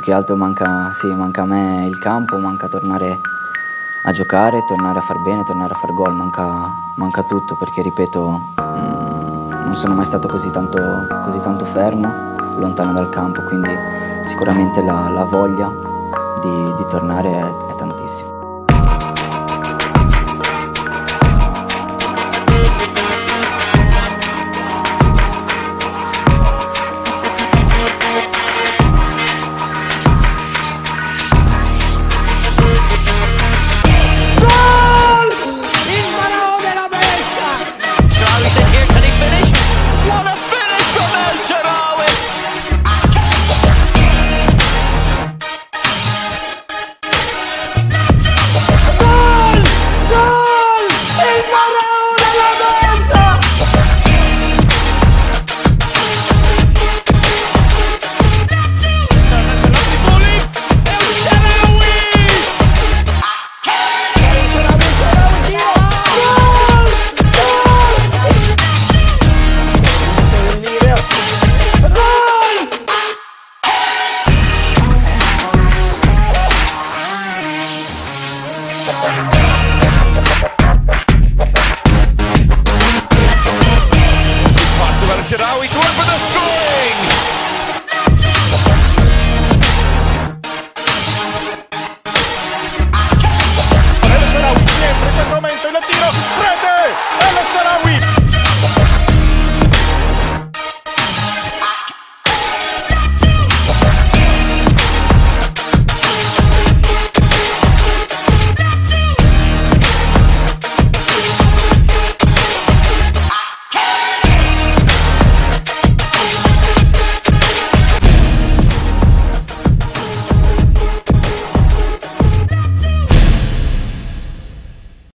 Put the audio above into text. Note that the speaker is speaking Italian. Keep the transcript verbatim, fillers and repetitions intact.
più che altro manca, sì, manca a me il campo, manca tornare a giocare, tornare a far bene, tornare a far gol, manca, manca tutto, perché ripeto, mh, non sono mai stato così tanto, così tanto fermo, lontano dal campo, quindi sicuramente la, la voglia di, di tornare è